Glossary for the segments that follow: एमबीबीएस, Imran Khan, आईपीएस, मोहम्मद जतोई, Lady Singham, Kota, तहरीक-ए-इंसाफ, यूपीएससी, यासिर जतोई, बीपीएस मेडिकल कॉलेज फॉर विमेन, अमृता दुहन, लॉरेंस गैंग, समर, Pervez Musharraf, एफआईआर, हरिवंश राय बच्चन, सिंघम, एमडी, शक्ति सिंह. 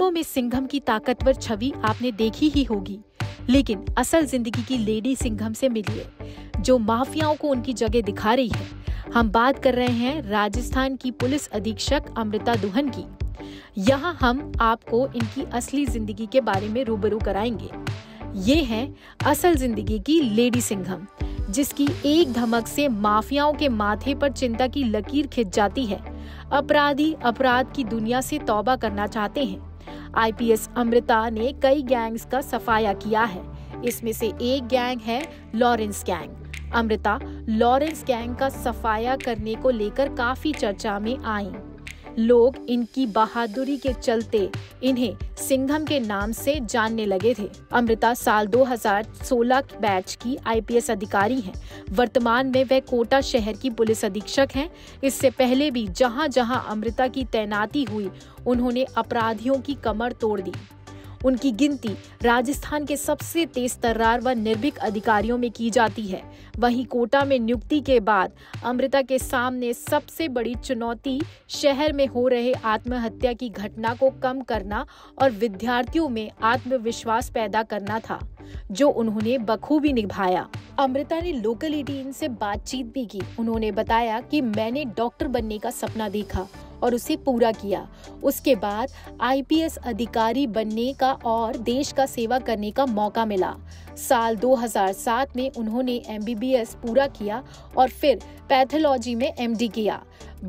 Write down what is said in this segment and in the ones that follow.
फिल्मों में सिंघम की ताकतवर छवि आपने देखी ही होगी, लेकिन असल जिंदगी की लेडी सिंघम से मिलिए जो माफियाओं को उनकी जगह दिखा रही है। हम बात कर रहे हैं राजस्थान की पुलिस अधीक्षक अमृता दुहन की। यहाँ हम आपको इनकी असली जिंदगी के बारे में रूबरू कराएंगे। ये है असल जिंदगी की लेडी सिंघम, जिसकी एक धमक से माफियाओं के माथे पर चिंता की लकीर खिंच जाती है। अपराधी अपराध की दुनिया से तौबा करना चाहते हैं। आईपीएस अमृता ने कई गैंग्स का सफाया किया है। इसमें से एक गैंग है लॉरेंस गैंग। Amrita लॉरेंस गैंग का सफाया करने को लेकर काफी चर्चा में आई। लोग इनकी बहादुरी के चलते इन्हें सिंघम के नाम से जानने लगे थे। अमृता साल 2016 बैच की आईपीएस अधिकारी हैं। वर्तमान में वह कोटा शहर की पुलिस अधीक्षक हैं। इससे पहले भी जहां-जहां अमृता की तैनाती हुई, उन्होंने अपराधियों की कमर तोड़ दी। उनकी गिनती राजस्थान के सबसे तेज तर्रार व निर्भीक अधिकारियों में की जाती है। वहीं कोटा में नियुक्ति के बाद अमृता के सामने सबसे बड़ी चुनौती शहर में हो रहे आत्महत्या की घटना को कम करना और विद्यार्थियों में आत्मविश्वास पैदा करना था, जो उन्होंने बखूबी निभाया। अमृता ने लोकल एटीन से बातचीत भी की। उन्होंने बताया कि मैंने डॉक्टर बनने का सपना देखा और उसे पूरा किया। उसके बाद आईपीएस अधिकारी बनने का और देश का सेवा करने का मौका मिला। साल 2007 में उन्होंने एमबीबीएस पूरा किया और फिर पैथोलॉजी में एमडी किया।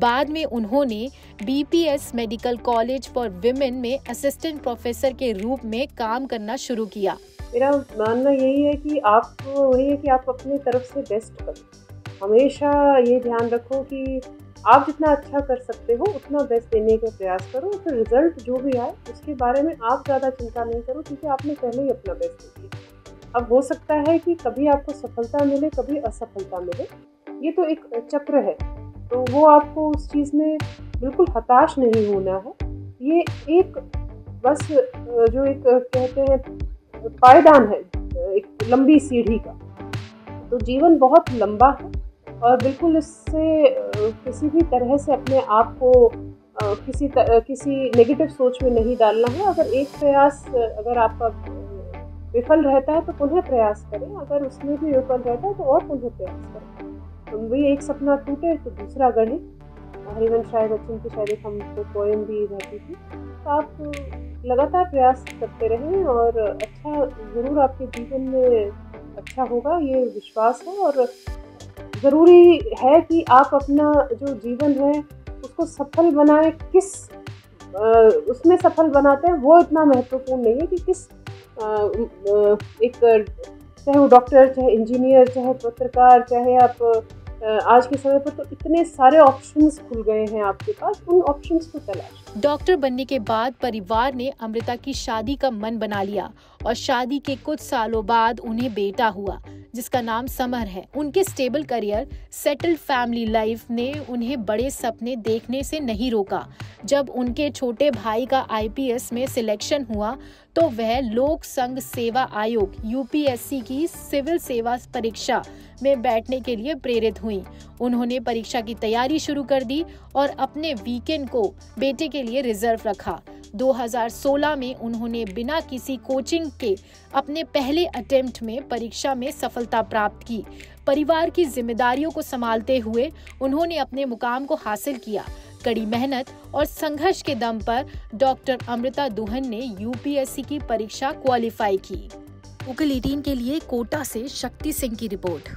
बाद में उन्होंने बीपीएस मेडिकल कॉलेज फॉर विमेन में असिस्टेंट प्रोफेसर के रूप में काम करना शुरू किया। मेरा मानना यही है कि आप अपनी तरफ से बेस्ट करो। हमेशा ये ध्यान रखो कि आप जितना अच्छा कर सकते हो उतना बेस्ट देने का प्रयास करो। फिर रिजल्ट जो भी आए उसके बारे में आप ज़्यादा चिंता नहीं करो, क्योंकि आपने पहले ही अपना बेस्ट दे दिया। अब हो सकता है कि कभी आपको सफलता मिले, कभी असफलता मिले, ये तो एक चक्र है। तो वो आपको उस चीज़ में बिल्कुल हताश नहीं होना है। ये एक बस जो एक कहते हैं पायदान है एक लंबी सीढ़ी का। तो जीवन बहुत लंबा है और बिल्कुल इससे किसी भी तरह से अपने आप को किसी नेगेटिव सोच में नहीं डालना है। अगर एक प्रयास अगर आपका विफल रहता है तो पुनः प्रयास करें, अगर उसमें भी विफल रहता है तो और पुनः प्रयास करें। तो भी एक सपना टूटे तो दूसरा गढ़े। हरिवंश राय बच्चन की शायद एक हमको पोएम भी रहती थी। तो आप लगातार प्रयास करते रहें और अच्छा ज़रूर आपके जीवन में अच्छा होगा, ये विश्वास है। और ज़रूरी है कि आप अपना जो जीवन है उसको सफल बनाएं। उसमें सफल बनाते हैं वो इतना महत्वपूर्ण नहीं है कि चाहे वो डॉक्टर, चाहे इंजीनियर, चाहे पत्रकार, चाहे आप आज के समय पर तो इतने सारे ऑप्शंस खुल गए हैं आपके पास, उन ऑप्शंस को तलाश। डॉक्टर बनने के बाद परिवार ने अमृता की शादी का मन बना लिया और शादी के कुछ सालों बाद उन्हें बेटा हुआ, जिसका नाम समर है। उनके stable career, settled family life ने उन्हें बड़े सपने देखने से नहीं रोका। जब उनके छोटे भाई का आईपीएस में सिलेक्शन हुआ तो वह लोक संघ सेवा आयोग यूपीएससी की सिविल सेवा परीक्षा में बैठने के लिए प्रेरित हुई। उन्होंने परीक्षा की तैयारी शुरू कर दी और अपने वीकेंड को बेटे के लिए रिजर्व रखा। 2016 में उन्होंने बिना किसी कोचिंग के अपने पहले अटेम्प्ट में परीक्षा में सफलता प्राप्त की। परिवार की जिम्मेदारियों को संभालते हुए उन्होंने अपने मुकाम को हासिल किया। कड़ी मेहनत और संघर्ष के दम पर डॉक्टर अमृता दुहन ने यूपीएससी की परीक्षा क्वालिफाई की। उकल 18 के लिए कोटा से शक्ति सिंह की रिपोर्ट।